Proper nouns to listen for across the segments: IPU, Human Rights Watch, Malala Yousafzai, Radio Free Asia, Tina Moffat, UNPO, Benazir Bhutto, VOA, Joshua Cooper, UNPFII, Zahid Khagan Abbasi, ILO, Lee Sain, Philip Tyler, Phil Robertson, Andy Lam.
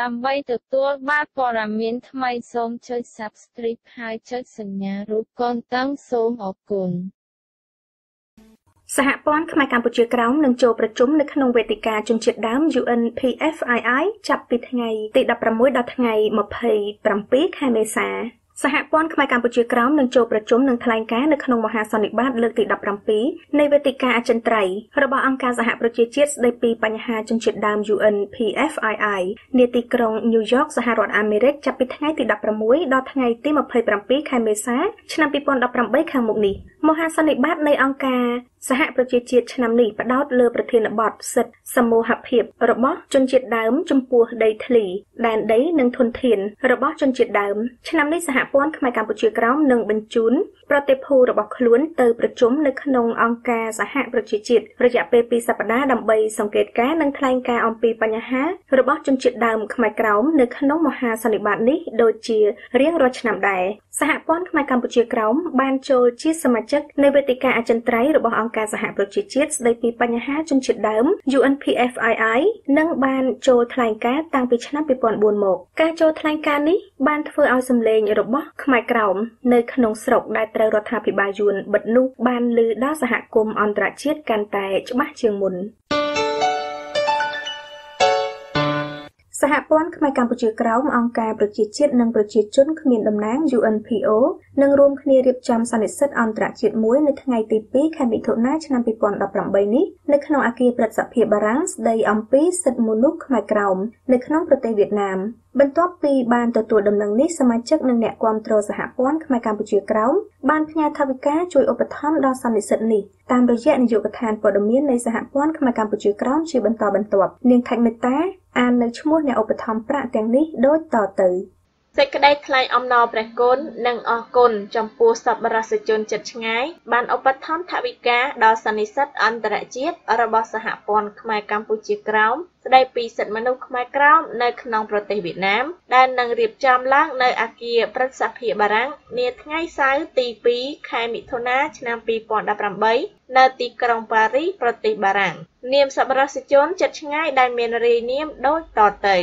ដើម្បីទទួលបានព័ត៌មានថ្មីសូមចុច Subscribe ហើយចុចសញ្ញារូបកូនតឹងសូមអរគុណសហព័ន្ធខ្មែរកម្ពុជាក្រោមនឹងចូលប្រជុំនៅក្នុងវេទិកាជំនឿដើម UNPFII ចាប់ពីថ្ងៃទី16ដល់ថ្ងៃ27 ខែមេសាសហព័ន្ធខ្មែរកម្ពុជាក្រោមនឹងចូលប្រជុំនិងថ្លែងការណ៍នៅក្នុងមហាសន្និបាតលើកទី17នៃវេទិកាអចិន្ត្រៃយ៍របស់អង្គការសហប្រជាជាតិស្តីពីបញ្ហាជនជាតិដើម UNPFII នាទីក្រុង New York សហរដ្ឋអាមេរិកចាប់ពីថ្ងៃទី16ដល់ថ្ងៃទី27 ខែមេសាឆ្នាំ2018ខាងមុខនេះមហាសន្និបាតនៃអង្គការសហប្រជាជាតិឆ្នាំនេះផ្ដោតលើប្រធានបទសិទ្ធិសមូហភាពរបស់ជនជាតិដើមចំពោះដីធ្លីដែនដីនិងធនធានរបស់ជនជាតិដើមឆ្នាំនេះសហព័ន្ធខ្មែរកម្ពុជាក្រោមនឹងបញ្ជូនប្រតិភូរបស់ខ្លួនទៅប្រជុំនៅក្នុងអង្គការសហប្រជាជាតិរយៈពេល2សប្តាហ៍ដើម្បីសង្កេតការណ៍និងថ្លែងការណ៍អំពីបញ្ហារបស់ជនជាតិដើមខ្មែរក្រោមនៅក្នុងមហាសន្និបាតនេះដូចជារៀងរាល់ឆ្នាំដែរសហព័ន្ធខ្មែរកម្ពុជាក្រោមបានចូលជាសមាជិកនៃវេទិកាអចិន្ត្រៃយ៍របស់អង្គការសហប្រជាជាតិស្តីពីបញ្ហាជនជាតិដើម UNPFII និងបានចូលថ្លែងការណ៍តាំងពីឆ្នាំ2004មកការចូលថ្លែងការណ៍នេះបានធ្វើឲ្យសំឡេងរបស់ខ្មែរក្រោមនៅក្នុងស្រុកដែលត្រូវរដ្ឋាភិបាលយួនបិទនោះបានឮដល់សហគមន៍អន្តរជាតិកាន់តែច្បាស់ជាងមុនសហព័ន្ធខ្មែរកម្ពុជាក្រោមអង្គការប្រជាជាតិនិងប្រជាជនគ្មានតំណែង UNPO នឹងរួមគ្នារៀបចំសន្និសីទអន្តរជាតិមួយនៅថ្ងៃទី2ខែមិថុនាឆ្នាំ2018នេះនៅក្នុងអគារព្រឹទ្ធសភាបារាំងស្តីអំពីសិទ្ធិមនុស្សខ្មែរក្រោមនៅក្នុងប្រទេសវៀតណាមបន្ទាប់ពីបានទទួលដំណឹងនេះសមាជិកនិងអ្នកគាំទ្រសហព័ន្ធខ្មែរកម្ពុជាក្រោមបានផ្ញើថវិកាជួយឧបត្ថម្ភដល់សន្និសីទនេះតាមរយៈនាយកដ្ឋានព័ត៌មាននៃសហព័ន្ធខ្មែរកម្ពុជាក្រោមជាបន្តបន្ទាប់នាងខេមមេតាអាននៅឈ្មោះអ្នកឧបត្ថម្ភប្រាក់ទាំងនេះដូចតទៅសេចក្តីថ្លែងអំណរព្រះគុណនិងអរគុណចំពោះសប្បុរសជនចិត្តឆ្ងាយបានឧបត្ថម្ភថវិកាដល់សន្និសីទអន្តរជាតិរបស់សហព័ន្ធខ្មែរកម្ពុជាក្រោមស្តីពីសិទ្ធិមនុស្សខ្មែរក្រោមនៅក្នុងប្រទេសវៀតណាមដែលនឹងរៀបចំឡើងនៅអគារព្រឹទ្ធសភាបារាំងនាថ្ងៃសៅរ៍ទី2ខែមិថុនាឆ្នាំ2018នៅទីក្រុងប៉ារីសប្រទេសបារាំងនាមសប្បុរសជនចិត្តឆ្ងាយដែលមានរាយនាមដូចតទៅ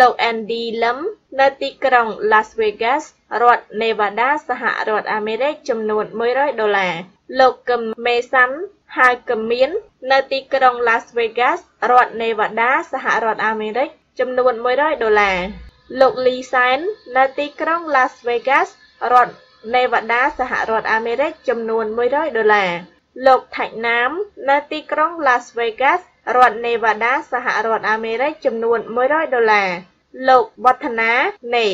លោក Andy Lam នៅទីក្រុង Las Vegas រដ្ឋ Nevada សហរដ្ឋអាមេរិកចំនួន$100លោកកឹមមេសាន់ហើយកឹមមាននៅទីក្រុង Las Vegas រដ្ឋ Nevada សហរដ្ឋអាមេរិកចំនួន$100លោក Lee Sain នៅទីក្រុង Las Vegas រដ្ឋ Nevada សហរដ្ឋអាមេរិកចំនួន$100លោកថៃណាមនៅទីក្រុង Las Vegas រដ្ឋ Nevada សហរដ្ឋអាមេរិកចំនួន$100លោកវឌ្ឍនានេ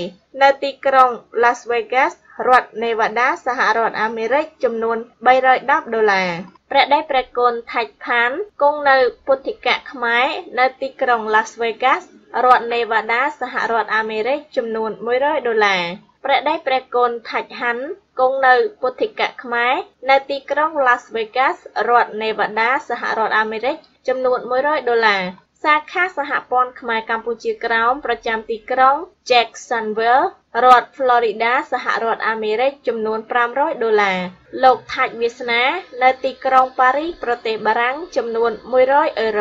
នៅទីក្រុង Las Vegas រដ្ឋ Nevada សហរដ្ឋអាមេរិកចំនួន$310ព្រះដេចព្រះគុណថៃផានគង់នៅពុទ្ធិកៈខ្មែរនៅទីក្រុង Las Vegas រដ្ឋ Nevada សហរដ្ឋអាមេរិកចំនួន$100ព្រះដេចព្រះគុណថៃហាន់គង់នៅពុទ្ធិកៈខ្មែរនៅទីក្រុង Las Vegas រដ្ឋ Nevada សហរដ្ឋអាមេរិកចំនួន$100សាខាសហព័ន្ធខ្មែរកម្ពុជាក្រោមប្រចាំទីក្រុង Jacksonville រដ្ឋ Florida សហរដ្ឋអាមេរិកចំនួន$500លោកថាច់វាសនានៅទីក្រុងប៉ារីសប្រទេសបារាំងចំនួន€100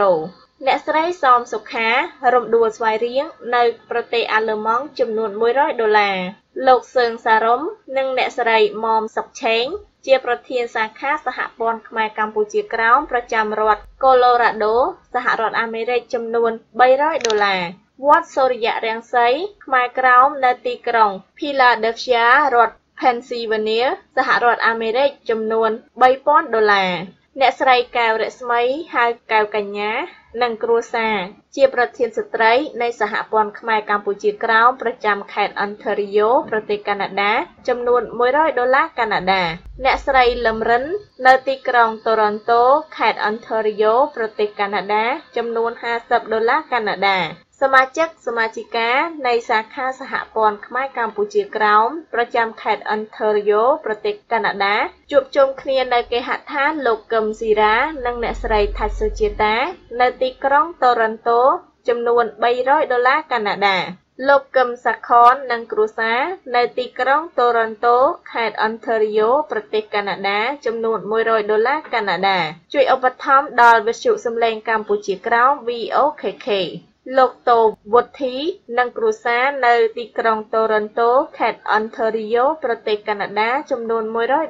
អ្នកស្រីសោមសុខារំដួលស្វាយរៀងនៅប្រទេសអាល្លឺម៉ង់ចំនួន$100លោកសឿងសារមនិងអ្នកស្រីមមសុកឆេងជាប្រធានសាខាសហព័ន្ធខ្មែរកម្ពុជាក្រោមប្រចាំរដ្ឋ Colorado សហរដ្ឋអាមេរិកចំនួន$300វត្តសូរិយរាំងសីខ្មែរក្រោមនៅទីក្រុង Philadelphia រដ្ឋ Pennsylvania សហរដ្ឋអាមេរិកចំនួន$3,000អ្នកស្រីកែវរស្មីហៅកែវកញ្ញានិងគ្រួសារជាប្រធានស្ត្រីនៃសហព័ន្ធខ្មែរកម្ពុជាក្រោមប្រចាំខេត្ត Ontario ប្រទេសកាណាដាចំនួន$100កាណាដាអ្នកស្រីលឹមរិននៅទីក្រុង Toronto ខេត្ត Ontario ប្រទេសកាណាដាចំនួន$50កាណាដាសមាជិកសមាជិកានៃសាខាសហព័ន្ធខ្មែរកម្ពុជាក្រោមប្រចាំខេត្ត Ontario ប្រទេសកាណាដាជួបជុំគ្នានៅគេហដ្ឋានលោកកឹមស៊ីរ៉ានិងអ្នកស្រីថាច់សុជាតានៅទីក្រុង Toronto ចំនួន$300កាណាដាលោកកឹមសាខននិងគ្រួសារនៅទីក្រុង Toronto ខេត្ត Ontario ប្រទេសកាណាដាចំនួន$100កាណាដាជួយឧបត្ថម្ភដល់វិទ្យុសំឡេងកម្ពុជាក្រោម VOKK Lokto Wothi Nangkrusa no Tikrong Toronto Cat Ontario Prote Canada Jumnon $100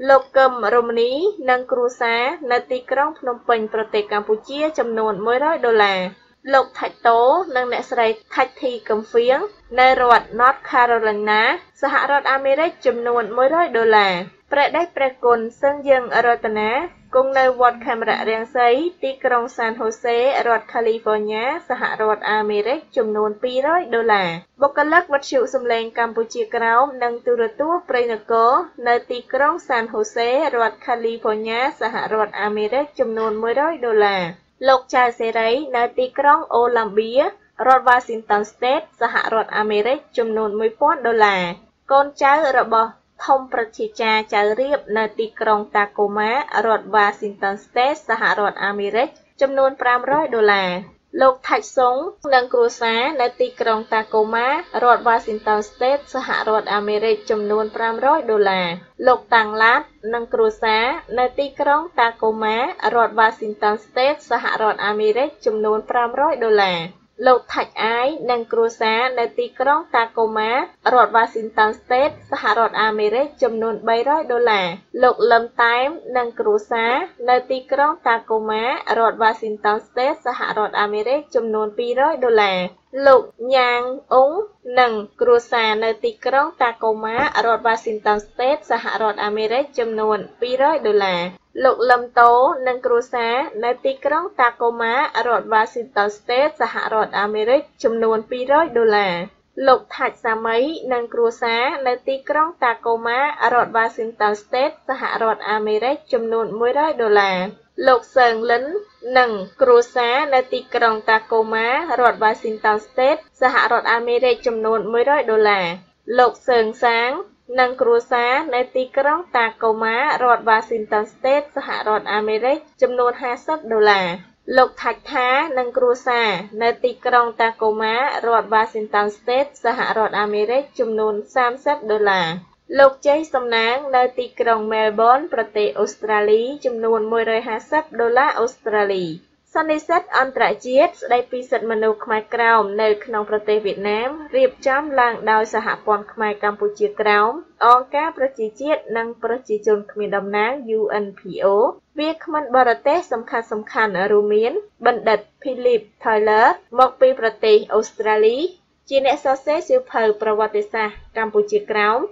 Lokum Romani Nangkrusa no Tikrong Phnom Penh Prote Campuchia Jumnon $100 Lok Thatto Nang Nesrai Thatthi Kamphien no Rod North Carolina Saharat Amerik Jumnon $100 Pradek Prakun Sang Yang Arotana Kung no Wat Camera Rang Say Tikrong San Jose Rod California Saharat Amerik Jumnon $200 Bokalak Watchu Sumlang Campuchia Crown Nang Turatu Prenako No Tikrong San Jose Rod California Saharat Amerik Jumnon $100 Lok Cha Serai No Tikrong Olympia Rod Washington State Saharat Amerik Jumnon $1,000 Con Chao Robo Thông Prachicha Charib No Tikrong Tacoma Rod Washington State Saharat Amerik Jumnon $500 Lok Thach Song Nang Krusa No Tikrong Tacoma Rod Washington State Saharat Amerik Jumnon $500 Lok Tang Lat Nang Krusa No Tikrong Tacoma Rod Washington State Saharat Amerik Jumnon $500 Lok Thach Ai Nang Krusa No Tikrong Tacoma Rod Washington State Saharat Amerik Jumnon $300 Lok Lum Time Nang Krusa No Tikrong Tacoma Rod Washington State Saharat Amerik Jumnon $200 Lok Yang Ung Nang Krusa No Tikrong Tacoma Rod Washington State Saharat Amerik Jumnon $200 Lok Lum Tho Nang Krusa No Tikrong Tacoma Rod Washington State Saharat Amerik Jumnon $200 Lok Thach Samai Nang Krusa No Tikrong Tacoma Rod Washington State Saharat Amerik Jumnon $100 Lok Seung Lin Nang Krusa No Tikrong Tacoma Rod Washington State Saharat Amerik Jumnon $100 Lok Seung Sang Nang Krusa No Tikrong Tacoma Rod Washington State Saharat Amerik Jumnon $50 Lok Thach Tha Nang Krusa No Tikrong Tacoma Rod Washington State Saharat Amerik Jumnon $30 Lok Jay Somnang No Tikrong Melbourne Prote Australia Jumnon $150 Australia Sunny Set Antra Jets Day Pisat Manu Khmer Krom No Knong Prote Vietnam Rip Jam Lang Dao Sahapon Khmer Campuchia Krom Onka Prote Jet Nang Prote Jun Khmer Dom Nang UNPO Vietman Barate Samkhan Samkhan Rumin Bandit Philip Tyler Mokpi Prote Australia Chinet Sose Super Pravotisa Campuchia Krom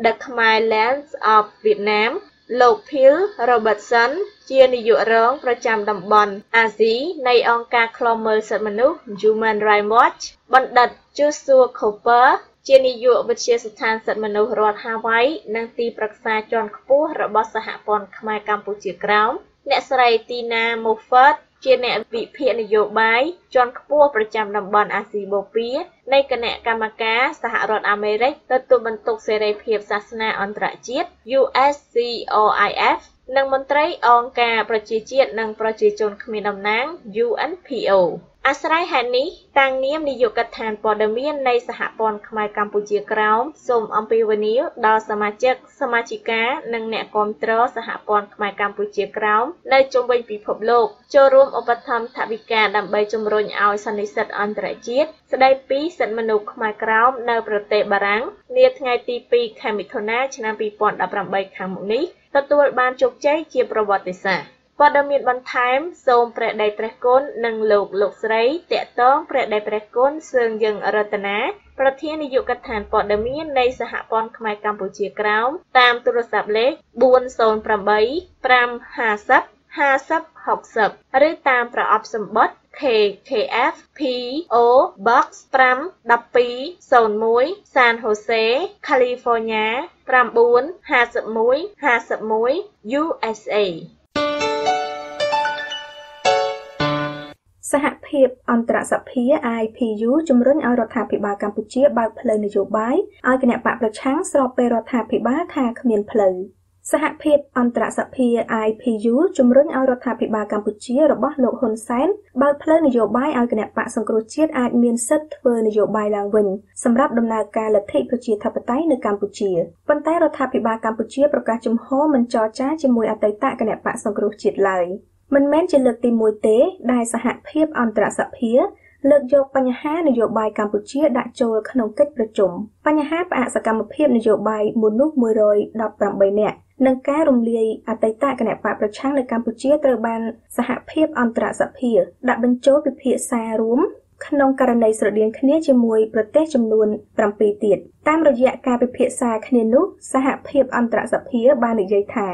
The Khmer Lands of Vietnam Lok Phil Robertson Chia Niyu Rong Pracham Dam Bon Azi Nay Onka Klomer Sermanu Human Rights Watch Bandat Joshua Cooper Chia Niyu Vichia Satan Sermanu Rod Hawaii Nang Ti Praksa John Kpu Robot Sahapon Khmer Campuchia Krom Nesrai Tina Moffat Chia Nẹ Vị Pia Niyu Bai John Kpu Pracham Dam Bon Azi Bopia Nay Kanek Kamaka Saharat Amerik Tatu Bantuk Sere Phiep Sasana Antra Chiet USCOIF នឹងមន្ត្រីអង្គការប្រជាជាតិនិងប្រជាជនគ្មានតំណែង UNPO អាស្រ័យហេតុនេះតាំងនាមនាយកដ្ឋានព័ត៌មាននៃសហព័ន្ធខ្មែរកម្ពុជាក្រោមសូមអំពាវនាវដល់សមាជិកសមាជិកានិងអ្នកគាំទ្រសហព័ន្ធខ្មែរកម្ពុជាក្រោមនៅជុំវិញពិភពលោកចូលរួមឧបត្ថម្ភថវិកាដើម្បីជំរុញឲ្យសន្និសិទអន្តរជាតិស្ដីពីសិទ្ធិមនុស្សខ្មែរក្រោមនៅប្រទេសបារាំងនាថ្ងៃទី 2 ខែមិថុនាឆ្នាំ 2018 នេះទទួលបានជោគជ័យជាប្រវត្តិសាស្ត្រ ព័ត៌មានបន្ថែមសូមព្រះដៃព្រះគុណនិងលោកលោកស្រីតាក់ទងព្រះដៃព្រះគុណសឿងយើងរតនាប្រធាននាយកដ្ឋានព័ត៌មាននៃសហព័ន្ធខ្មែរកម្ពុជាក្រោមតាមទូរស័ព្ទលេខ 408 550 50 ឬ តាម ប្រអប់សម្បត្តិ KKF PO Box 51201 San Jose California 95151 USA សហភាពអន្តរសភា IPU ជំរុញឲ្យរដ្ឋាភិបាលកម្ពុជាបើកផ្លូវនយោបាយឲ្យគណៈបកប្រឆាំងស្របពេលរដ្ឋាភិបាលថាគ្មានផ្លូវ សហភាពអន្តរសភា IPU ជំរុញឲ្យរដ្ឋាភិបាលកម្ពុជារបស់លោកហ៊ុនសែនបើកផ្លូវនយោបាយឲ្យគណៈបកសង្គ្រោះជាតិអាចមានសិទ្ធិធ្វើនយោបាយឡើងវិញសម្រាប់ដំណើរការលទ្ធិប្រជាធិបតេយ្យនៅកម្ពុជាប៉ុន្តែរដ្ឋាភិបាលកម្ពុជាប្រកាសជំហរមិនចរចាជាមួយអតីតគណៈបកសង្គ្រោះជាតិឡើយមិនមែនជាលើកទី 1 ទេដែលសហភាពអន្តរសភា លើក យក បញ្ហា នយោបាយ កម្ពុជា ដាក់ ចូល ក្នុង កិច្ច ប្រជុំ បញ្ហា ផ្អាក សកម្មភាព នយោបាយ មនុស្ស 118 នាក់ និង ការ រំលាយ អតីត គណបក ប្រឆាំង នៅ កម្ពុជា ត្រូវ បាន សហភាព អន្តរសភា ដាក់ បញ្ចូល ពិភាក្សា រួម ក្នុង ករណី ស្រដៀង គ្នា ជាមួយ ប្រទេស ចំនួន 7 ទៀត តាម រយៈ ការ ពិភាក្សា គ្នា នោះ សហភាព អន្តរសភា បាន និយាយ ថា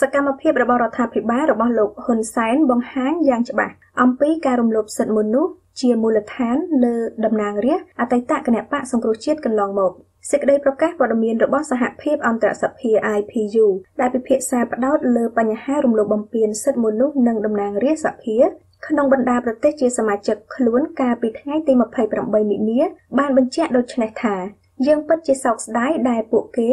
សកម្មភាព របស់ រដ្ឋាភិបាល របស់ លោក ហ៊ុន សែន បង្ហាញ យ៉ាង ច្បាស់ អំពី ការ រំលោភ សិទ្ធិ មនុស្ស ជា មូលដ្ឋាន លើ តំណាង រាស្ត្រ អតីត គណបក សង្គ្រោះ ជាតិ កន្លង មក សេចក្តី ប្រកាស ព័ត៌មាន របស់ សហភាព អន្តរសភា IPU ដែល ពិភាក្សា ផ្ដោត លើ បញ្ហា រំលោភ បំពាន សិទ្ធិ មនុស្ស និង តំណាង រាស្ត្រ សភា ក្នុង បណ្ដា ប្រទេស ជា សមាជិក ខ្លួន កាល ពី ថ្ងៃ ទី 28 មីនា បាន បញ្ជាក់ ដូច្នេះ ថា យើង ពិត ជា សោក ស្ដាយ ដែល ពួក គេ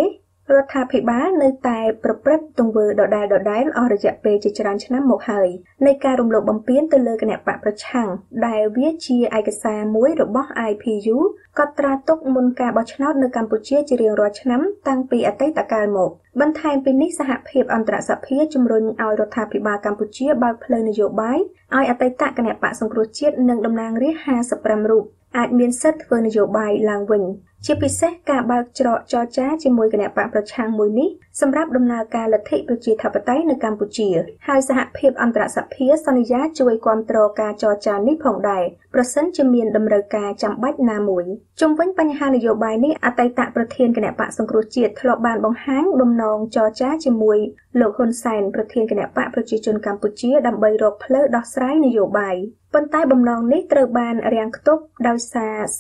រដ្ឋាភិបាល នៅ តែ ប្រព្រឹត្ត ទង្វើ ដដែលៗ អស់ រយៈ ពេល ជា ច្រើន ឆ្នាំ មក ហើយ នៃ ការ រំលោភ បំពាន ទៅ លើ គណបក ប្រឆាំង ដែល វា ជា ឯកសារ មួយ របស់ IPU កត់ ត្រា ទុក មុន ការ បោះ ឆ្នោត នៅ កម្ពុជា ជា រៀង រាល់ ឆ្នាំ តាំង ពី អតីត កាល មក បន្ ថែម ពី នេះ សហភាព អន្តរសភា ជំរុញ ឲ្យ រដ្ឋាភិបាល កម្ពុជា បើក ផ្លូវ នយោបាយ ឲ្យ អតីត គណបក សង្គ្រោះ ជាតិ និង តំណាង រាស្ត្រ 55 រូប អាច មាន សិទ្ធិ ធ្វើ នយោបាយ ឡើង វិញ ជា ពិសេស ការ បើក ច្រក ចរចា ជាមួយ គណបក ប្រឆាំង មួយ នេះ សម្រាប់ ដំណើរ ការ លទ្ធិ ប្រជាធិបតេយ្យ នៅ កម្ពុជា ហើយ សហភាព អន្តរសភា សន្យា ជួយ គ្រប់គ្រង ការ ចរចា នេះ ផង ដែរ ប្រសិន ជា មាន តម្រូវ ការ ចាំបាច់ ណា មួយ ជុំ វិញ បញ្ហា នយោបាយ នេះ អតីត ប្រធាន គណបក សង្គ្រោះ ជាតិ ធ្លាប់ បាន បង្ហាញ បំណង ចរចា ជាមួយ លោក ហ៊ុន សែន ប្រធាន គណបក ប្រជាជន កម្ពុជា ដើម្បី រក ផ្លូវ ដោះស្រាយ នយោបាយ ប៉ុន្តែ បំណង នេះ ត្រូវ បាន រាំង ខ្ទប់ ដោយ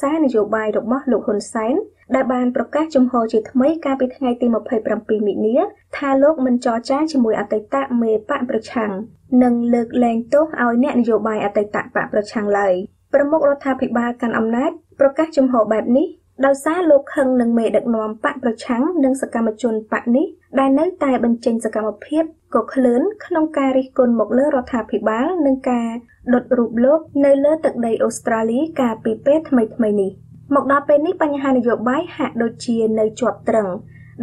សារ នយោបាយ របស់ លោក ហ៊ុន សែន ដែល បាន ប្រកាស ជំហរ ជា ថ្មី កាល ពី ថ្ងៃ ទី 27 មីនា ថា លោក មិន ចរចា ជាមួយ អតីត មេបក ប្រឆាំង និង លើក លែង ទោស ឲ្យ អ្នក នយោបាយ អតីត បក ប្រឆាំង ឡើយ ប្រមុខ រដ្ឋាភិបាល កាន់ អំណាច ប្រកាស ជំហរ បែប នេះ ដោយ សារ លោក ខឹង នឹង មេដឹកនាំ បក ប្រឆាំង និង សកម្មជន បក នេះ ដែល នៅ តែ បញ្ចេញ សកម្មភាព កកឃ្លឿន ក្នុង ការ រិះគន់ មក លើ រដ្ឋាភិបាល និង ការ ដុត រូប លោក នៅ លើ ទឹក ដី អូស្ត្រាលី កាល ពី ពេល ថ្មី នេះ មក ដល់ ពេល នេះ បញ្ហា នយោបាយ ហាក់ ដូច ជា នៅ ជាប់ ត្រឹង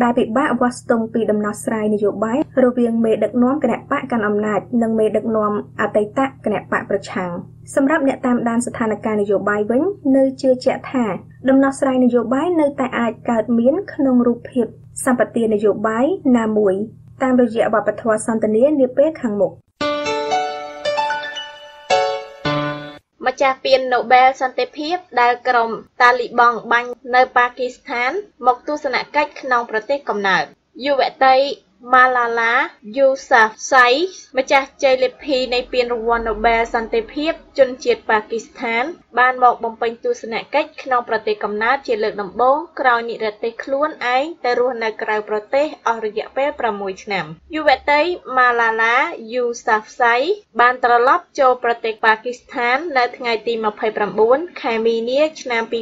ដែល ពិបាក វាស់ ស្ទង់ ពី ដំណោះ ស្រាយ នយោបាយ រវាង មេដឹកនាំ គណបក កាន់ អំណាច និង មេដឹកនាំ អតីត គណបក ប្រឆាំង សម្រាប់ អ្នក តាម ដាន ស្ថានភាព នយោបាយ វិញ នៅ ជឿជាក់ ថា ដំណោះ ស្រាយ នយោបាយ នៅ តែ អាច កើត មាន ក្នុង រូបភាព សម្បទា នយោបាយ ណា មួយ តាម រយៈ វប្បធម៌ សន្ទនា នា ពេល ខាង មុខ ម្ចាស់ពាន Nobel សន្តិភាព ដែល ក្រុម តាលីបង់ បាញ់ នៅ ប៉ាគីស្ថាន មក ទស្សនកិច្ច ក្នុង ប្រទេស កំណើត យុវតី ម៉ាឡាឡា យូសាហ្វសាយ ម្ចាស់ ជ័យលាភី នៃ ពាន រង្វាន់ Nobel សន្តិភាព ជនជាតិ ប៉ាគីស្ថាន បាន មក បំពេញ ទស្សនកិច្ច ក្នុង ប្រទេស កំណើត ជា លើក ដំបូង ក្រោយ និរទេស ខ្លួន ឯង ទៅ រស់ នៅ ក្រៅ ប្រទេស អស់ រយៈ ពេល 6 ឆ្នាំ យុវតី ម៉ាឡាឡា យូសាហ្វសាយ បាន ត្រឡប់ ចូល ប្រទេស ប៉ាគីស្ថាន នៅ ថ្ងៃ ទី 29 ខែ មីនា ឆ្នាំ 2018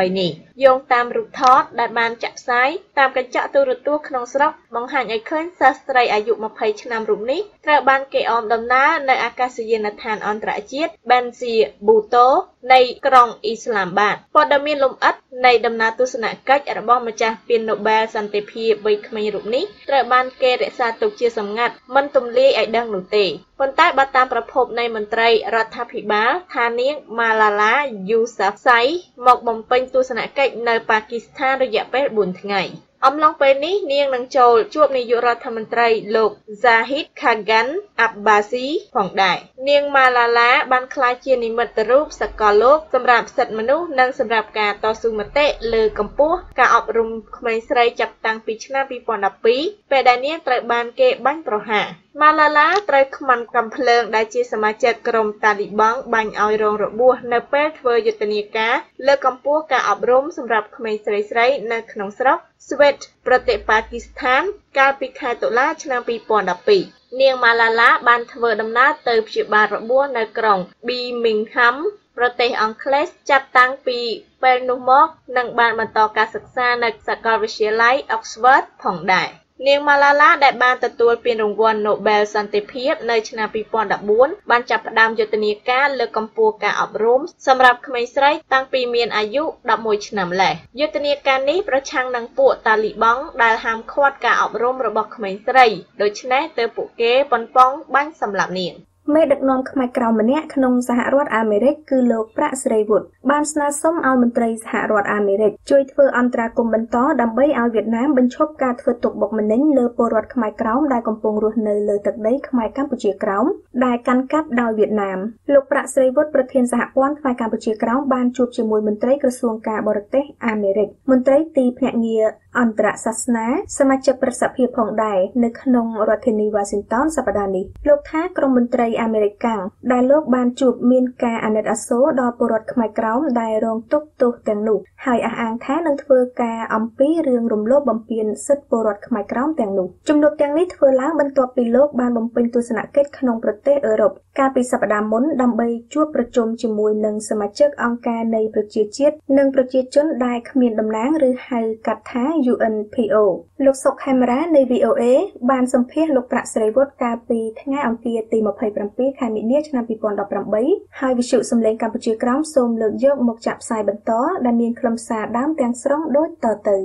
នេះ យោង តាម រូបថត ដែល បាន ចាក់ ផ្សាយ តាម កញ្ចក់ ទូរទស្សន៍ ក្នុង ស្រុក បង្ហាញ ឲ្យ ឃើញ សាស្ត្រី អាយុ 20 ឆ្នាំ រូប នេះ ត្រូវ បាន គេ អម ដំណើរ នៅ អាកាសយានដ្ឋាន អន្តរជាតិ Benazir Bhutto នៃ ក្រុង អ៊ីស្លាមាបាត ព័ត៌មាន លម្អិត នៃ ដំណើរ ទស្សនកិច្ច របស់ ម្ចាស់ ពាន Nobel សន្តិភាព វ័យ ក្មេង រូប នេះ ត្រូវ បាន គេ រក្សា ទុក ជា សម្ងាត់ មិន ទម្លាយ ឲ្យ ដឹង នោះ ទេ ប៉ុន្តែ បើ តាម ប្រភព នៃ មន្ត្រី រដ្ឋាភិបាល ថា នាង ម៉ាឡាឡា យូសាហ្វសាយ មក បំពេញ ទស្សនកិច្ច នៅ ប៉ាគីស្ថាន រយៈ ពេល 4 ថ្ងៃ អំឡុង ពេល នេះ នាង នឹង ចូល ជួប នាយក រដ្ឋមន្ត្រី លោក Zahid Khagan Abbasi ផង ដែរ នាង ម៉ាឡាឡា បាន ក្លាយ ជា និមិត្ត រូប សកល លោក សម្រាប់ សិទ្ធិ មនុស្ស និង សម្រាប់ ការ តស៊ូ មតិ លើ កម្ពុជា ការ អប់រំ ក្មេង ស្រី ចាប់ តាំង ពី ឆ្នាំ 2012 ពេល ដែល នាង ត្រូវ បាន គេ បាញ់ ប្រហារ ម៉ាឡាឡា ត្រូវ ខ្មាំង កំភ្លើង ដែល ជា សមាជិក ក្រុម តាលីបង់ បាញ់ ឲ្យ រង របួស នៅ ពេល ធ្វើ យុទ្ធនាការ លើ កម្ពុជា ការ អប់រំ សម្រាប់ ក្មេង ស្រី នៅ ក្នុង ស្រុក Sweden ប្រទេស ប៉ាគីស្ថាន កាល ពី ខែ តុលា ឆ្នាំ 2012 នាង ម៉ាឡាឡា បាន ធ្វើ ដំណើរ ទៅ ព្យាបាល របួស នៅ ក្រុង Birmingham ប្រទេស អង់គ្លេស ចាប់ តាំង ពី ពេល នោះ មក និង បាន បន្ត ការ សិក្សា នៅ សាកលវិទ្យាល័យ Oxford ផង ដែរ នាង ម៉ាឡាឡា ដែល បាន ទទួល ពាន រង្វាន់ Nobel សន្តិភាព នៅ ឆ្នាំ 2014 បាន ចាប់ ផ្ដើម យុទ្ធនាការ លើ កម្ពុជា ការ អប់រំ សម្រាប់ ក្មេង ស្រី តាំង ពី មាន អាយុ 11 ឆ្នាំ លេះ យុទ្ធនាការ នេះ ប្រឆាំង នឹង ពួក តាលីបង់ ដែល ហាមឃាត់ ការ អប់រំ របស់ ក្មេង ស្រី ដូច្នេះ ទើប ពួក គេ ប៉ុនប៉ង បាញ់ សម្លាប់ នាង Madeដឹក នាំ ខ្មែរ ក្រៅ ម្នាក់ ក្នុង សហ រដ្ឋ អាមេរិក គឺ លោក ប្រាក់ សេរីវុឌ្ឍ បាន ស្នើ សុំ ឲ្យ មន្ត្រី សហ រដ្ឋ អាមេរិក ជួយ ធ្វើ អន្តរាគមន៍ បន្ត ដើម្បី ឲ្យ វៀតណាម បញ្ឈប់ ការ ធ្វើ ទុកបុកម្នេញ លើ ពលរដ្ឋ ខ្មែរ ក្រៅ ដែល កំពុង រស់ នៅ លើ ទឹកដី ខ្មែរ កម្ពុជា ក្រៅ ដែល កាន់កាប់ ដោយ វៀតណាម លោក ប្រាក់ សេរីវុឌ្ឍ ប្រធាន សហព័ន្ធ ខ្មែរ កម្ពុជា ក្រៅ បាន ជួប ជាមួយ មន្ត្រី ក្រសួង ការបរទេស អាមេរិក មន្ត្រី ទី ភ្នាក់ងារ អន្តរសាសនា សមាជិក ប្រសិទ្ធភាព ផង ដែរ នៅ ក្នុង រដ្ឋធានី Washington សប្តាហ៍នេះ លោក ថា ក្រុម មន្ត្រី អាមេរិកកាំងដែលលោកបានជួបមានការអាណិតអាសូរដល់ពលរដ្ឋខ្មែរក្រៅដែលរងទុក្ខទោសទាំងនោះហើយអះអាងថានឹងធ្វើការអំពីរឿងរំលោភបំពានសិទ្ធិពលរដ្ឋខ្មែរក្រៅទាំងនោះជំនុំទាំងនេះធ្វើឡើងបន្ទាប់ពីលោកបានបំពេញទស្សនកិច្ចក្នុងប្រទេសអឺរ៉ុបកាលពីសប្តាហ៍មុនដើម្បីជួបប្រជុំជាមួយនឹងសមាជិកអង្គការនៃប្រជាជាតិនិងប្រជាជនដែលគ្មានតំណែងឬហៅកាត់ថា UNPO លោកសុកខេមរានៃ VOA បានសម្ភាសន៍លោកប្រាក់សេរីវុឌ្ឍកាលពីថ្ងៃអង្គារទី27 ខែមីនា ឆ្នាំ 2018 ហើយវិទ្យុសំឡេងកម្ពុជាក្រោមសូមលើកយកមកចាក់ផ្សាយបន្តដែលមានខ្លឹមសារដើមទាំងស្រុងដូចតទៅ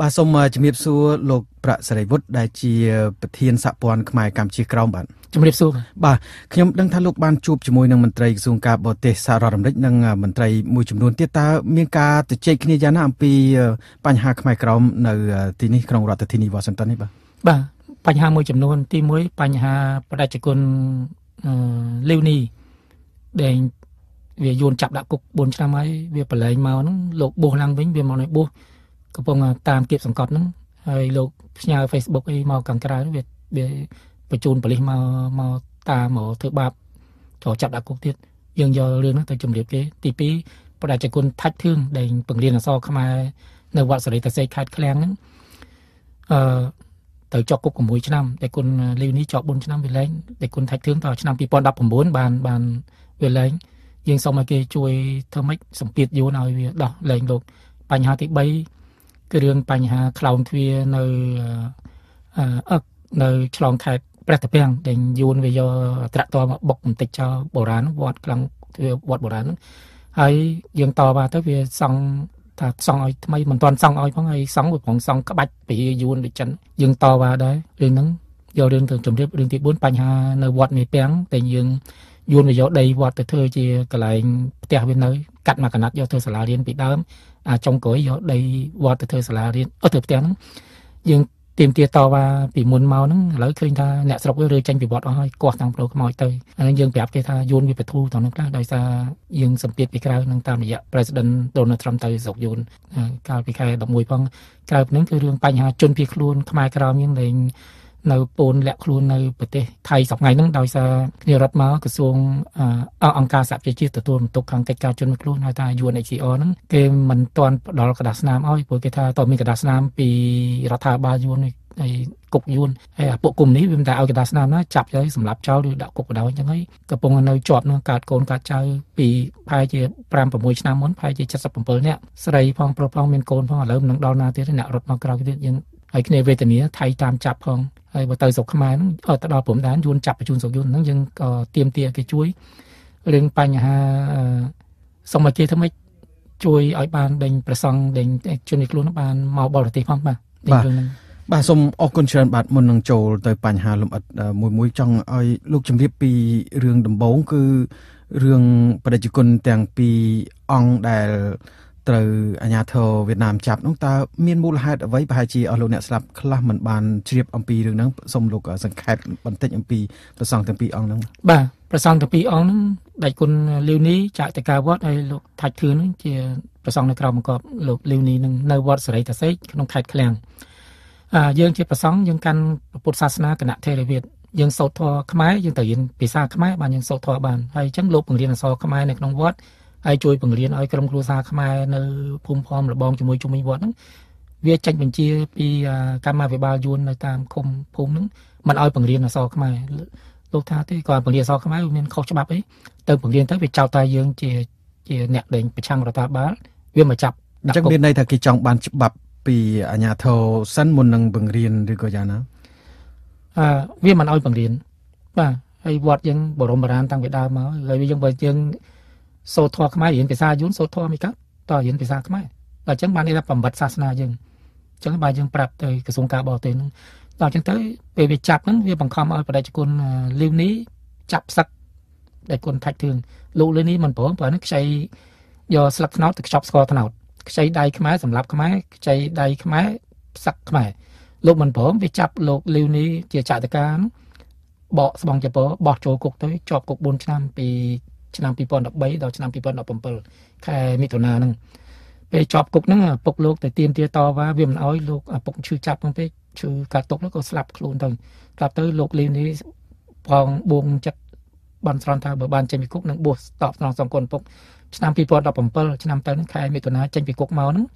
បាទសូមជំរាបសួរលោកប្រាក់សេរីវុឌ្ឍដែលជាប្រធានសហព័ន្ធខ្មែរកម្ពុជាក្រោមបាទជំរាបសួរបាទខ្ញុំដឹងថាលោកបានជួបជាមួយនឹងមន្ត្រីក្រសួងការបរទេសសហរដ្ឋអាមេរិកនិងមន្ត្រីមួយចំនួនទៀតតើមានការជជែកគ្នាយ៉ាងណាអំពីបញ្ហាខ្មែរក្រោមនៅទីនេះក្នុងរដ្ឋធានី Washington នេះបាទបាទបញ្ហាមួយចំនួនទី1បញ្ហាបដិជគុណលាវនីដែលវាយួនចាប់ដាក់គុក4ឆ្នាំហើយវាប្រឡែងមកហ្នឹងលោកបោះឡើងវិញវាមកនៅបោះកំពុងតាមគៀបសង្កត់ហ្នឹងហើយលោកផ្ញើ Facebook អីមកខាងក្រៅវាបញ្ជូនប៉ូលីសមកតាមមកធ្វើបាបចូលចាប់ដាក់គុកទៀតយើងយករឿងហ្នឹងទៅជម្រាបគេទី2បដិជគុណថាច់ធឿងដែលបង្រៀនអក្សរខ្មែរនៅវត្តសេរីតសេកខេត្តឃ្លាំងហ្នឹងទៅចប់គុក6ឆ្នាំតែគុណលាវនីចប់4ឆ្នាំវាលែងតែគុណថាច់ធឿងតឆ្នាំ2019បានវាលែងយើងសូមឲ្យគេជួយធ្វើម៉េចសម្ពាធយួនឲ្យវាដោះលែងលោកបញ្ហាទី3គឺរឿងបញ្ហាខ្លោងទ្វារនៅនៅឆ្លងខេត្តព្រះតាពាំងដែលយួនវាយកត្រាក់តមកបុកបន្តិចចោលបុរាណវត្តខ្លោងទ្វារវត្តបុរាណហើយយើងតបាទទៅវាសង់ថាសង់ឲ្យថ្មីមិនទាន់សង់ឲ្យផងហើយសង់វាផងសង់ក្បាច់ពីយួនដូចចិនយើងតវ៉ាដែររឿងហ្នឹងយករឿងទៅជំរាបរឿងទី4បញ្ហានៅវត្តមេពាំងតែយើងយួនវាយកដីវត្តទៅធ្វើជាកន្លែងផ្ទះវានៅកាត់មកកណាត់យកធ្វើសាលារៀនពីដើមអាចុងក្រោយយកដីវត្តទៅធ្វើសាលារៀនអត់ទៅផ្ទះហ្នឹងយើងទាមទារតវ៉ាពីមុនមកហ្នឹងឥឡូវឃើញថាអ្នកស្រុកវារើចេញពីវត្តអស់ហើយគាស់តាំងប្រោខ្មោចទៅអាហ្នឹងយើងប្រាប់គេថាយួនវាបធូរតហ្នឹងខ្លះដោយសារយើងសម្ពាធពីក្រៅនឹងតាមរយៈ President Donald Trump ទៅស្រុកយួនកាលពីខែ11ផងក្រៅហ្នឹងគឺរឿងបញ្ហាជនភៀសខ្លួនខ្មែរក្រោមយើងឡើងនៅពូនលាក់ខ្លួននៅប្រទេសថៃសប្តាហ៍ថ្ងៃហ្នឹងដោយសារគ្នារត់មកក្រសួងអង្គការសហប្រជាជាតិទទួលបន្ទុកខាងកិច្ចការជនភៀសខ្លួនហៅថា UNHCR ហ្នឹងគេមិនទាន់ផ្ដល់ក្តារស្នាមឲ្យព្រោះគេថាតើមានក្តារស្នាមពីរដ្ឋាភិបាលយួនហើយគុកយួនហើយពួកគុំនេះវាមិនតែឲ្យកតាស្នាមណាចាប់ហើយសម្លាប់ចោលឬដាក់គុកបណ្ដោយអញ្ចឹងហើយកំពុងនៅជាប់នឹងកាត់កូនកាត់ចៅពីប្រហែលជា5 6ឆ្នាំមុនប្រហែលជា77នាក់ស្រីផងប្រុសផងមានកូនផងឥឡូវមិនដឹងដល់ណាទៀតអ្នករត់មកក្រៅទៀតយើងហើយគ្នាវេទនាថៃតាមចាប់ផងហើយបើទៅស្រុកខ្មែរហ្នឹងអត់ទៅដល់ព្រំដែនយួនចាប់បញ្ជូនស្រុកយួនហ្នឹងយើងក៏ទាមទារគេជួយរឿងបញ្ហាសុំមកគេធ្វើម៉េចជួយឲ្យបានដេញប្រសង់ដេញជននេះខ្លួនបានមកបរទេសផងបាទរឿងហ្នឹងបាទសូមអរគុណច្រើនបាទមុននឹងចូលទៅបញ្ហាលំអិតមួយចង់ឲ្យលោកជម្រាបពីរឿងដំបូងគឺរឿងបដិជគុណទាំងពីរអង្គដែលត្រូវអាជ្ញាធរវៀតណាមចាប់នោះតើមានមូលហេតុអ្វីប្រហែលជាអស់លោកអ្នកស្លាប់ខ្លះមិនបានជ្រាបអំពីរឿងហ្នឹងសូមលោកសង្ខេបបន្តិចអំពីប្រសង់ទាំងពីរអង្គហ្នឹងបាទប្រសង់ទាំងពីរអង្គហ្នឹងដៃគុណលាវនីចាក់តកាវត្តហើយលោកថាច់ធឿនហ្នឹងជាប្រសង់នៅក្រៅបង្គាប់លោកលាវនីហ្នឹងនៅវត្តសេរីតាសេកក្នុងខេត្តឃ្លាំងយើងជាប្រសង់យើងកាន់ពុទ្ធសាសនាគណៈថេរវាទយើងសូត្រធម៌ខ្មែរយើងត្រូវរៀនភាសាខ្មែរបានយើងសូត្រធម៌បានហើយអញ្ចឹងលោកបង្រៀនអក្សរខ្មែរនៅក្នុងវត្តហើយជួយបង្រៀនឲ្យក្រុមគ្រួសារខ្មែរនៅភូមិផងរបងជាមួយជុំវិញវត្តហ្នឹងវាចាច់បញ្ជាពីកម្មាភិបាលយួននៅតាមឃុំភូមិហ្នឹងមិនឲ្យបង្រៀនអក្សរខ្មែរលោកថាទេគាត់បង្រៀនអក្សរខ្មែរវាមានខុសច្បាប់អីទៅបង្រៀនទៅវាចោទតែយើងជាអ្នកដែលប្រឆាំងរដ្ឋាភិបាលវាមកចាប់អញ្ចឹងមានន័យថាគេចង់បានច្បាប់ពីអាញាធរសិនមុននឹងបង្រៀនឬក៏យ៉ាងណាវាមិនឲ្យបង្រៀនបាទហើយវត្តយើងបរមបរានតាំងពីដើមមកហើយយើងបើយើងសូត្រធម៌ខ្មែររៀនភាសាយួនសូត្រធម៌មិនកើតតរៀនភាសាខ្មែរតែអញ្ចឹងបាននេះថាបំបត្តិសាសនាយើងអញ្ចឹងបាទយើងប្រាប់ទៅក្រសួងការបរទេសហ្នឹងដល់អញ្ចឹងទៅពេលវាចាប់ហ្នឹងវាបង្ខំឲ្យបដិជគុណលាវនី chạp sắc để con thạch thường lũ lên đi mình bỏ nó xây do sắc nó thực chọc score thằng nào xây đây cái máy sầm lấp cái máy xây đây cái máy sắc cái máy lũ mình bỏ về chạp lũ lưu ní chia chạy tất cả bỏ bằng chạp bỏ bỏ chỗ cục tới chọc cục 4 năm vì ឆ្នាំ 2013 ដល់ ឆ្នាំ 2017 ខែមិថុនា ហ្នឹង ពេលជាប់គុកហ្នឹង ពុកលោក តែទាមទារតវ៉ា វាមិនអោយលោក ពុកឈឺចាប់ហ្នឹងពេក ឈឺកាត់ទុក នោះ ក៏ស្លាប់ខ្លួនទៅ ស្លាប់ទៅ លោកលីវនេះ បងបួងចិត្ត បានស្រន់ថា បើបានចេញពីគុក នឹង បួសតបស្នងសងគុណពុក ឆ្នាំ 2017 ឆ្នាំទៅ ហ្នឹង ខែមិថុនា ចេញពីគុកមក ហ្នឹង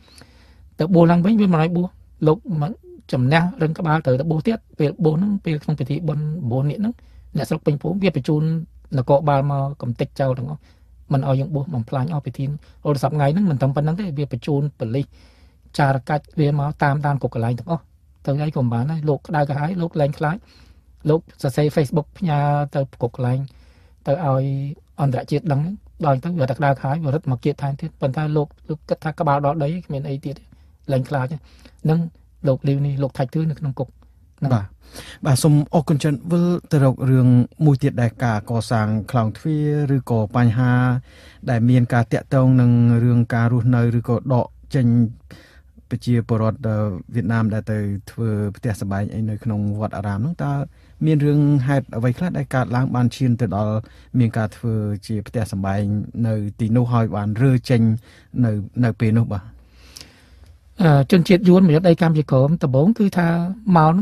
ទៅ បួសឡើងវិញ វាមិនអោយបួស លោក ចំណះរឹងក្បាល ត្រូវ ទៅ បួសទៀត ពេល បួស ហ្នឹង ពេល ក្នុង ពិធីបុណ្យ 9 នេះ ហ្នឹង អ្នក ស្រុក ពេញភូមិ វា បញ្ជូន នគរបាលមកកំទេចចោលទាំងអស់មិនឲ្យយើងបួសបំផ្លាញអស់ពីទីនរសប្ងាយហ្នឹងមិនដឹងប៉ុណ្ណឹងទេវាបញ្ជូនបលិសចារកាច់វាមកតាមដានគុកកន្លែងទាំងអស់ទៅថ្ងៃក៏មិនបានដែរលោកក្តៅក្រហាយលោកលែងខ្លាចលោកសរសេរ Facebook ផ្ញើទៅគុកកន្លែងទៅឲ្យអន្តរជាតិដឹងដល់ទៅវាដកដៅក្រហាយវារឹតមកគៀកថែមទៀតប៉ុន្តែលោកគិតថាក្បាលដកដីគ្មានអីទៀតឡើងខ្លាចហ្នឹងលោកលីវនេះលោកថាច់ធឿននៅក្នុងគុក បាទសូមអរគុណច្រើនវិលទៅរករឿងមួយទៀតដែលការកសាងខ្លោងទ្វារឬក៏បញ្ហាដែលមានការតាក់ទងនឹងរឿងការរស់នៅឬក៏ដកចេញពជាពលរដ្ឋវៀតណាមដែលទៅធ្វើផ្ទះសម្បែងនៅក្នុងវត្តអារាមនោះតើមានរឿងហេតុអ្វីខ្លះដែលកើតឡើងបានឈានទៅដល់មានការធ្វើជាផ្ទះសម្បែងនៅទីនោះហើយបានរើចេញនៅពេលនោះបាទ ជនជាតិយួនមកយកដីកម្មជាក្រមដំបងគឺថាមកហ្នឹង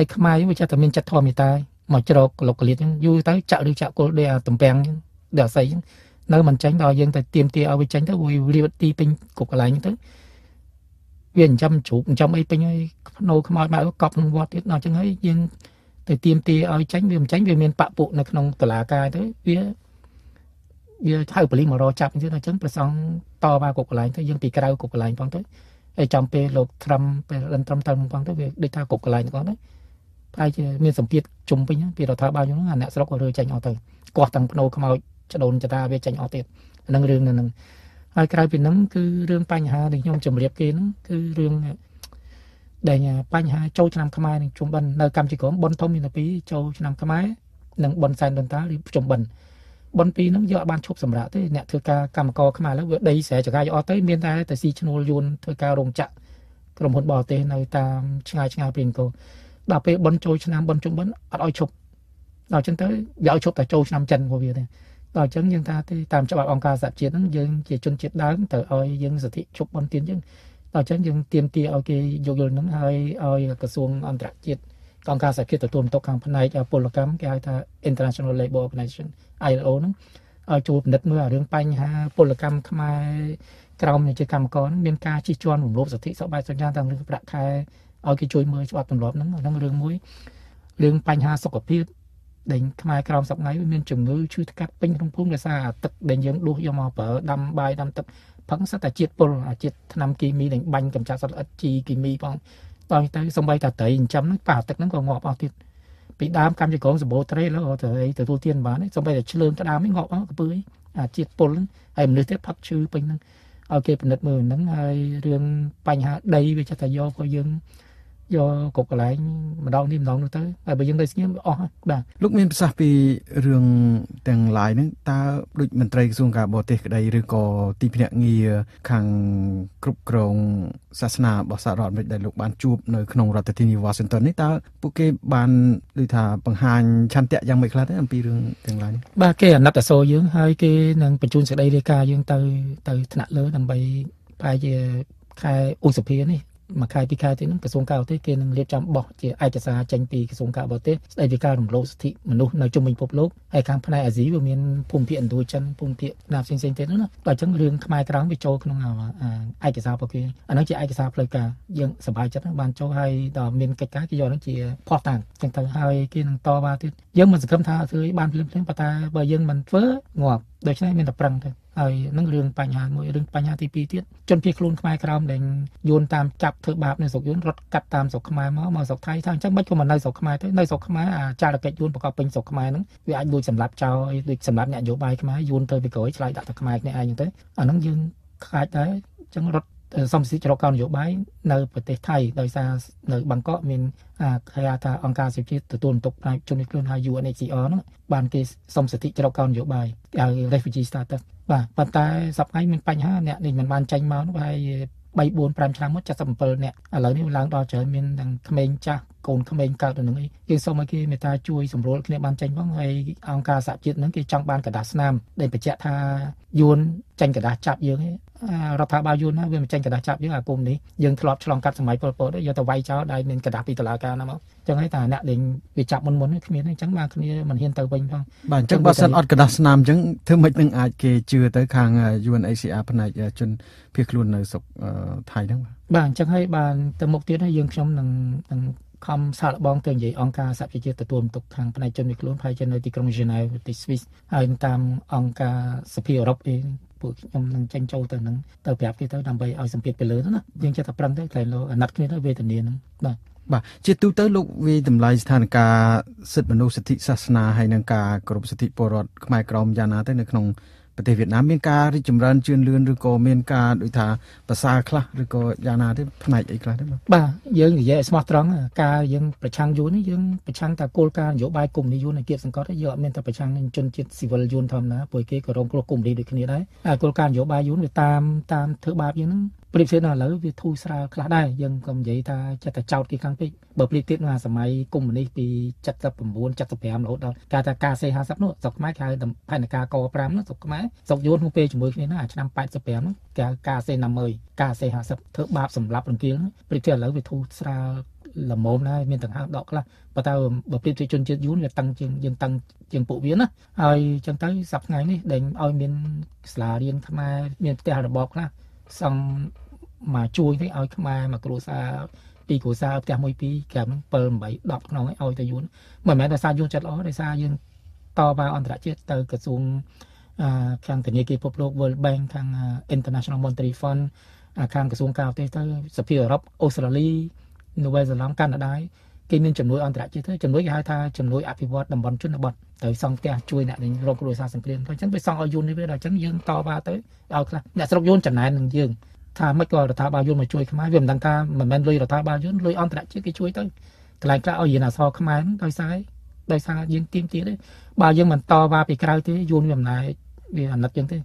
ឯខ្មៅវាចាតែមានចិត្តធម្មតាមកច្រកលោកកលៀតហ្នឹងយូរទៅចាក់ឬចាក់គល់ដីអាតំពាំងដល់ស្អីហ្នឹងនៅមិនចាញ់ដល់យើងទៅទៀមទាឲ្យចេញទៅវាមិនចាញ់វាមានប៉ាក់ពួកនៅក្នុងតឡាការទៅវាវាហៅប៉លីសមករកចាប់អញ្ចឹងអញ្ចឹងប្រសងតវ៉ាគុកកន្លែងទៅយើងពីក្រៅគុកកន្លែងផងទៅ ហើយមានសម្ពាធជុំវិញពីរដ្ឋាភិបាលយើងអាអ្នកស្រុកក៏រើចេញអត់ទៅកោះតាំងភ្នោខ្មោចចដូនចតាវាចេញអត់ទៀតហ្នឹងរឿងហ្នឹងហើយក្រៅពីហ្នឹងគឺរឿងបញ្ហាដែលខ្ញុំជម្រាបគេហ្នឹងគឺរឿងដែលបញ្ហាចូលឆ្នាំខ្មែរនឹងជុំបិណ្ឌនៅកម្មជាក្រមបិណ្ឌបិណ្ឌពីហ្នឹងយកបានឈប់សម្រាប់ទេអ្នកធ្វើការកម្មករខ្មែរលើវាដីស្រែចកាយអត់ទៅមានតែតែស៊ីឈ្នួលយួនធ្វើការរោងចក្រ ក្រុមហ៊ុនបរទេសនៅតាមឆ្ងាយៗពីអង្គរដល់ពេលបន់ចូលឆ្នាំបន់ជុំបន់អត់ឲ្យឈប់ដល់អញ្ចឹងទៅយកឈប់តែចូលឆ្នាំចិនរបស់វាទេដល់អញ្ចឹងយើងថាទេតាមច្បាប់អង្គការសហជាតិហ្នឹងយើងជាជនជាតិដើមទៅឲ្យយើងសិទ្ធិឈប់បន់ទៀតយើងដល់អញ្ចឹងយើងទាមទារឲ្យគេយកយល់ហ្នឹងហើយឲ្យក្រសួងអន្តរជាតិអង្គការសហជាតិទៅទូលំទប់ខាងផ្នែកពលកម្មគេហៅថា International Labour Organization ILO ហ្នឹង ឲ្យចូលពិនិត្យមើលរឿងបញ្ហាពលកម្មខ្មែរ ក្រមនៃជាកម្មករមានការជិះជាន់រំលោភសិទ្ធិសបាយសញ្ញាតាមរឿងប្រាក់ខែឲ្យគេជួយមើលច្បាប់ទម្លាប់ហ្នឹងអាហ្នឹងរឿងមួយរឿងបញ្ហាសុខភាពដែលខ្មែរក្រមសក់ថ្ងៃវាមានជំងឺឈឺថ្កាត់ពេញក្នុងភូមិដោយសារទឹកដែលយើងដួសយកមកប្រើដាំបាយដាំទឹកផឹងសិតតែជាតិពុលអាជាតិថ្នាំគីមីដែលបាញ់កម្ចាត់សត្វល្អិតជីគីមីផងតើទៅសំបីតាត្រីអញ្ចឹំហ្នឹងប៉ាទឹកហ្នឹងក៏ងាប់អស់ទៀតពីដើមកម្មជាក្រមសម្បូរត្រីរហូតទៅទៅទូលទានបានសម្បៃតែឆ្លើងក្តាមហ្នឹងងាប់អស់ក្បឿអាជាតិពុលហ្នឹងហើយមនុស្សទៀតផឹកឈឺពេញហ្នឹង ឲ្យគេពិនិត្យមើលហ្នឹងហើយរឿងបញ្ហាដីវាចេះតែយកយកយើងយកគុកកន្លែងម្ដងនេះម្ដងនោះទៅហើយបើយើងទៅស្ងៀមអស់ដែរលោកមានប្រសាសន៍ពីរឿងទាំងឡាយហ្នឹងតើដូចមន្ត្រីក្រសួងការបរទេសក្តីឬក៏ទីភ្នាក់ងារខាងគ្រប់គ្រងសាសនារបស់សហរដ្ឋអាមេរិកដែលលោកបានជួបនៅក្នុងរដ្ឋធានី Washington នេះតើពួកគេបានឮថាបង្ហាញឆន្ទៈយ៉ាងម៉េចខ្លះអំពីរឿងទាំងឡាយនេះបាទគេអាណិតអសរយើងហើយគេនឹងបញ្ជូនសេចក្តីរាយការណ៍យើងទៅថ្នាក់លើដើម្បី ខែឧសភានេះមួយខែពីរខែទៀតហ្នឹងក្រសួងការដ្ឋាយឯកសារចេញពីក្រសួងការបរទេសស្ដីពីការរំលោភសិទ្ធិមនុស្សនៅជុំវិញពិភពលោកហើយខាងផ្នែកអាស៊ីវាមានភូមិភាគឥណ្ឌូចិនភូមិភាគណាផ្សេងៗទៀតហ្នឹងណាបើអញ្ចឹងរឿងខ្មែរក្រមវាចូលក្នុងឯកសាររបស់គេអាហ្នឹងជាឯកសារផ្លូវការយើងសប្បាយចិត្តណាស់បានចូលឲ្យដល់មានកិច្ចការគេយកហ្នឹងជាផុសតាំងអញ្ចឹងទៅហើយគេនឹងតវ៉ាទៀតយើងមិនសង្ឃឹមថាធ្វើឲ្យបានព្រមព្រឹងប៉ុន្តែបើយើងមិនធ្វើងាប់ដូច្នេះមានតែប្រឹងទៅហើយហ្នឹងរឿងបញ្ហាមួយរឿងបញ្ហាទី2ទៀត ជនភៀសខ្លួនខ្មែរក្រមដែលយួនតាមចាប់ធ្វើបាបនៅស្រុកយួនរត់កាត់តាមស្រុកខ្មែរមកមកស្រុកថៃថាអញ្ចឹងមិនក៏មិននៅស្រុកខ្មែរទៅនៅស្រុកខ្មែរអាចារ្យកិច្ចយួនប្រកបពេញស្រុកខ្មែរហ្នឹងវាអាចលួចសម្លាប់ចោលលួចសម្លាប់អ្នកនយោបាយខ្មែរយួនទៅពីក្រោយឆ្លៃដាក់ទៅខ្មែរគ្នាឯងអញ្ចឹងទៅអាហ្នឹងយើងខ្លាចដែរអញ្ចឹងរត់ Some sit local you buy, no protect tie, those are no Bangkok mean Kayata on cars if you to don't talk like Chuniklun, how you and exit on Bankis, some sit local you buy, refugee starter. But I supply me Panya, net in one chain mount by bone prime chamo, just simple net, a learning land or German and command jack, cone command card and away. You saw my game with a Jewish and roll clear one chain one way on cars at Jitnaki Chunk Bankadas Nam, then Pajata Yun, Chankada chap you. រដ្ឋាភិបាលយូនណាវាមិនចេញកដាចាប់យើងអាគុំនេះយើងធ្លាប់ឆ្លងកាត់សម័យពលពតយើងទៅវាយចោលដែលមានកដាពីតឡាការមកអញ្ចឹងហើយតើអ្នកលេងវាចាប់មុនមុនគ្នាអញ្ចឹងមកគ្នាមិនហ៊ានទៅវិញផងបាទអញ្ចឹងបើសិនអត់កដាស្នាមអញ្ចឹងធ្វើមិននឹងអាចគេជឿទៅខាងយូអេស៊ីអាផ្នែកជនភៀសខ្លួននៅសុខថៃហ្នឹងបាទបាទអញ្ចឹងហើយបានទៅមុខទៀតហើយយើងខ្ញុំនឹង ខំសាកល្បងទាំងនិយាយអង្គការសហប្រជាជាតិទទួលទុកខាងផ្នែកជនភៀសខ្លួន ពូខ្ញុំនឹងចាញ់ចូលទៅនឹងទៅប្រាប់គេទៅដើម្បីឲ្យសម្ពាធពីលើទៅណាយើងចេះតែប្រឹងទៅតែលោកវាតម្លៃស្ថានភាពសិទ្ធិមនុស្សសិទ្ធិសាសនាហើយនឹងការគរពសិទ្ធិពលរដ្ឋខ្មែរក្រមយ៉ាងណាទៅនៅក្នុងប្រទេសវៀតណាមមានការរីកចម្រើនជឿនលឿនឬក៏មានការដោយថាប្រសាខ្លះឬក៏យ៉ាងណាទេផ្នែកអីខ្លះទេបាទយើងនិយាយស្មោះត្រង់ការយើងប្រឆាំងយូរនេះយើងប្រឆាំងតែគោលការណ៍នយោបាយគុំនេះយូរនៅគៀបសង្កត់យកឲ្យមានតែប្រឆាំងនឹងជនជាតិស៊ីវិលយួនធម្មតាពួកគេក៏រងគ្រោះគុំរីដូចគ្នាដែរគោលការណ៍នយោបាយយូនវាតាមធ្វើបាបយើង ពីព្រោះសារផ្ទះមួយពីរកាលនឹង 7 8 10 ក្នុងឲ្យទៅយូនមិនមែនតែសារយូនចិត្តល្អទេសារយូនចិត្តល្អគឺយើងត្រូវតែ International Monetary Fund ខាងក្រសួងការបរទេសទៅ ថាមិនក៏រដ្ឋាភិបាលយល់មកជួយខ្មែរវាមិនដឹងថាមិនមែនលុយរដ្ឋាភិបាលយល់លុយអន្តរជាតិគេជួយទៅខ្លាំងខ្លះឲ្យយើងអាសរខ្មែរដោយសារយើងទីមទៀតទេបើយើងមិនតវ៉ាពីក្រៅទេយូនវាមិនដែរវាអាណិតចឹងទេ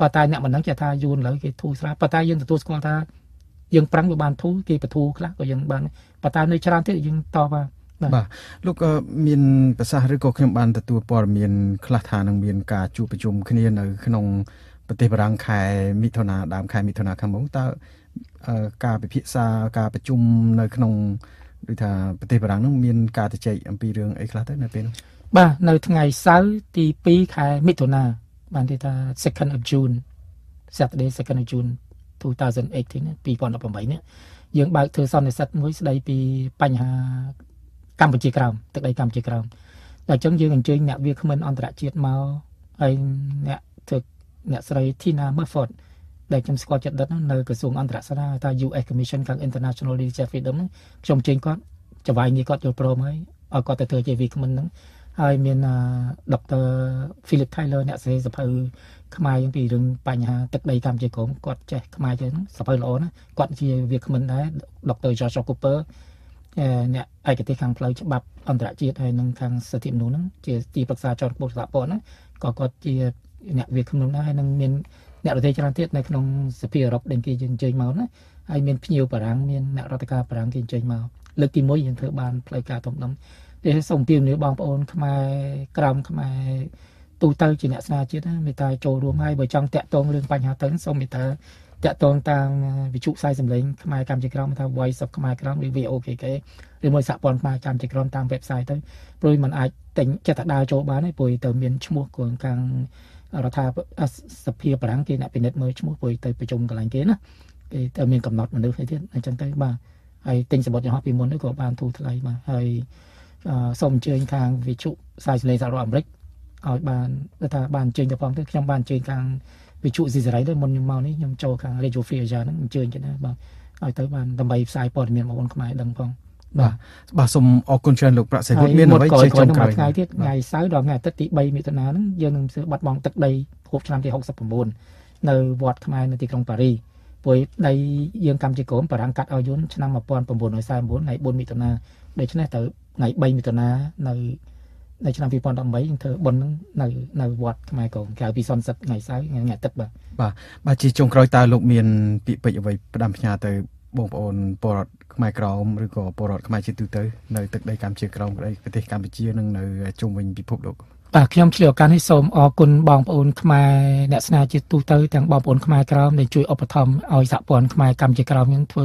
ប៉ុន្តែអ្នកមិនដឹងចេះថាយូនឥឡូវគេធូរស្រាលប៉ុន្តែយើងទទួលស្គាល់ថាយើងប្រាំងវាបានធូរគេបទូខ្លះក៏យើងបានប៉ុន្តែនៅច្រើនទៀតយើងតវ៉ាបាទលោកមានប្រសាសន៍ឬក៏ខ្ញុំបានទទួលព័ត៌មានខ្លះថានឹងមានការជួបប្រជុំគ្នានៅក្នុង ប្រទេសបារាំងខែមិថុនាដើមខែមិថុនាខាងមុខតើការប្រជុំនៅក្នុងប្រទេសបារាំងនោះមានការជជែកអំពីរឿងអីខ្លះទៅនៅពេលនោះបាទនៅថ្ងៃសៅរ៍ទី 2 ខែ Saturday 2nd of June 2018 នេះយើងបើកធ្វើសន្និសីទមួយស្ដីពីបញ្ហាកម្ពុជាក្រោមទឹកដីកម្ពុជាក្រោមតែអញ្ចឹងយើងអញ្ជើញអ្នកវាគ្មិនអន្តរជាតិមកហើយអ្នក អ្នកស្រីធីណាមើហ្វតដែលខ្ញុំស្គាល់ចិត្តដិតនៅក្រសួងអន្តរសេនាថា US Commission ខាង International Leadership Freedom ខ្ញុំជើញគាត់ចវាយនេះគាត់យល់ព្រមហើយឲ្យគាត់ទៅធ្វើជាវាគ្មិនហ្នឹងហើយមាន Dr. Philip Tyler អ្នកស្រីសភៅខ្មែរពីរឿងបញ្ហាទឹកដីកម្ពុជាក្រមគាត់ចេះខ្មែរចឹងសភៅល្អណាគាត់ជាវាគ្មិនដែរ Dr. Joshua Cooper អ្នកឯកទេសខាងផ្លូវច្បាប់អន្តរជាតិហើយនិងខាងសិទ្ធិមនុស្សហ្នឹងជាទីប្រឹក្សាជាន់ខ្ពស់សហព័ន្ធណាក៏គាត់ជា អ្នកវិទ្យាចរន្តទៀតនៅក្នុងសភារដ្ឋដែលគេយើងជើញមកណាហើយមានភ្ញៀវបារាំងមានអ្នករដ្ឋាភិបាលបារាំងគេយើងជើញមកលើកទី រដ្ឋាភិបាលគេអ្នកពិនិត្យមើលឈ្មោះព្រោះទៅប្រជុំកន្លែងគេណាគេតែមានកំណត់មនុស្សអីទៀតអញ្ចឹងទៅបាទហើយទិញសម្បត្តិយន្តហោះពីមុនទៅក៏បានទូថ្លៃមកហើយសូមអញ្ជើញខាងវិទ្យុសាស្ត្រលេខសាររបស់អាមេរិកឲ្យបានទៅថាបានជើញទៅផងទៅខ្ញុំបានជើញខាងវិទ្យុស៊ីសេរីទៅមុនខ្ញុំមកនេះខ្ញុំចូលខាង Radio Free Asia ហ្នឹងអញ្ជើញទៅណាបាទឲ្យទៅបានដើម្បីផ្សាយព័ត៌មានបងប្អូនខ្មែរដឹងផង បាទបាទសូមអរគុណច្រើនលោកប្រាក់សេរីមានអ្វីជើងក្រោយថ្ងៃទៀតថ្ងៃសៅរ៍ដល់ថ្ងៃអាទិត្យទី 3 មិថុនាហ្នឹងយើងនឹងធ្វើបាត់បង់ទឹកដីខួបឆ្នាំទី 69 នៅវត្តខ្មែរនៅទីក្រុងប៉ារីស Poi đây dương cam chỉ cốm và đang cắt ao dún năm mà pon bồn nói sai bốn ngày bốn mì tuần na để cho nên từ ngày bay mì tuần na nơi đây cho nên vì pon đón mấy thợ bồn nơi nơi vọt mai cồn cả vì son sập ngày sáng ngày tết bà chỉ trồng cây ta lục miền bị bệnh vậy đam nhà từ bồn bồn bọt mai còng rồi có bọt mai trên từ tới nơi từ đây cam chỉ còng đây cái cam bị chia nâng nơi trung bình bị phục độ อ่ะខ្ញុំឆ្លៀវកាន់ឲ្យសូមអរគុណបងប្អូនខ្មែរអ្នកស្នាជាទូទៅទាំងបងប្អូនខ្មែរក្រមដែលចូលរួមចំណែកក្នុងកម្មវិធីនេះដោយសារតែខ្ញុ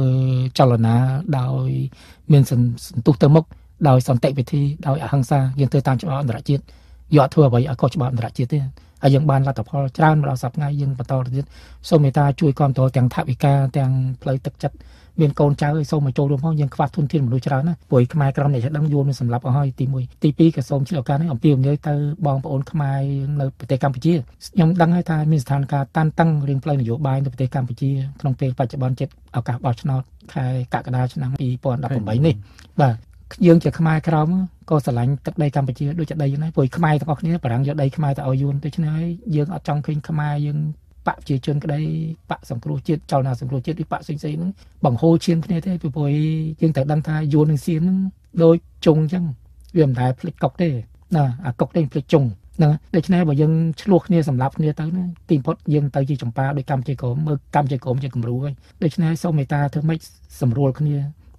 ំបានទទួលបាននូវការអនុគ្រោះពីព្រះមហាក្សត្រ មានកូនចៅឲ្យសូមមកចូលរួមផងយើងខ្វះធនធានមនុស្សច្រើនណាស់ព្រោះខ្មែរក្រមនេះដឹងយួនសម្រាប់អស់ហើយទី បកជាជនក្តីបកសង្គ្រោះជាតិចលនាសង្គ្រោះជាតិវិបកសិនៗហ្នឹងបង្ហូរឈាមគ្នាទេពីព្រោះយើងតែដឹងថាយួននឹងសៀមនឹងដូចជុងអញ្ចឹងវាមិនដែលផ្លិចកុកទេណាអាកុកទេផ្លិចជុងហ្នឹងដូច្នេះបើយើងឆ្លោះគ្នាសម្រាប់គ្នាទៅនឹងទីបំផុតយើងទៅជាចម្ប៉ាដោយកម្មជាក្រមមើលកម្មជាក្រមជាគំរូហើយដូច្នេះសូមមេត្តាធ្វើម៉េចសម្រួលគ្នា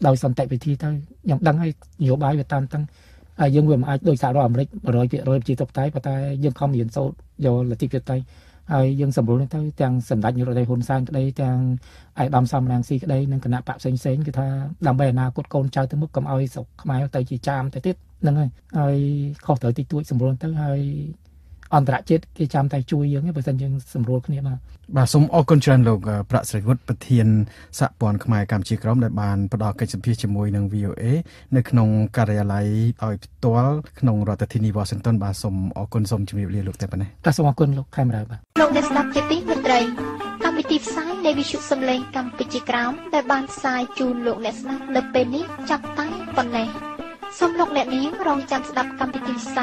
ដោយសន្តិវិធីទៅខ្ញុំដឹងឲ្យនយោបាយវាតាមតឹង យើងវាមិនអាចដោយសាររអាមេរិក 100% ហើយយើងសម្រួលនឹងទៅទាំងសម្ដេចនរោត្តមហ៊ុនសែនក្តីទាំងឯកឧត្តមសមរង្ស៊ីក្តីនិងគណៈបព្វផ្សេងៗគឺថាដើម្បីអនាគតកូនចៅទៅមុខកុំឲ្យស្រុកខ្មែរទៅជាចាមតែទៀតហ្នឹងហើយខុសត្រូវទីទួចសម្រួលទៅហើយអន្តរជាតិគេចាំតែជួយយើងឯងបើសិនយើងសម្រួលគ្នាបាទបាទសូមអរគុណច្រើនលោកប្រាក់ស្រីវុឌ្ឍប្រធានសហព័ន្ធខ្មែរកម្មជាក្រមដែលបានផ្ដល់កិច្ចសម្ភាសជាមួយនឹង VOA នៅក្នុងការយាល័យឲ្យផ្ទាល់ក្នុងរដ្ឋធានី អ្នកខ្ញុំថៃសុចិត្តតាព្រមទាំងសហ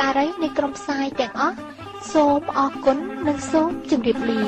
ការីនៃក្រុមផ្សាយទាំងអស់សូមអរគុណនិងសូមជម្រាបលា